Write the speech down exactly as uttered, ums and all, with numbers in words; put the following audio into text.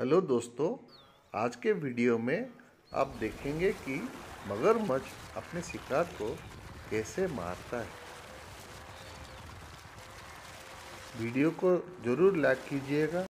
Hello दोस्तों, आज के वीडियो में आप देखेंगे कि मगरमच्छ अपने शिकार को कैसे मारता है। वीडियो को ज़रूर लाइक कीजिएगा।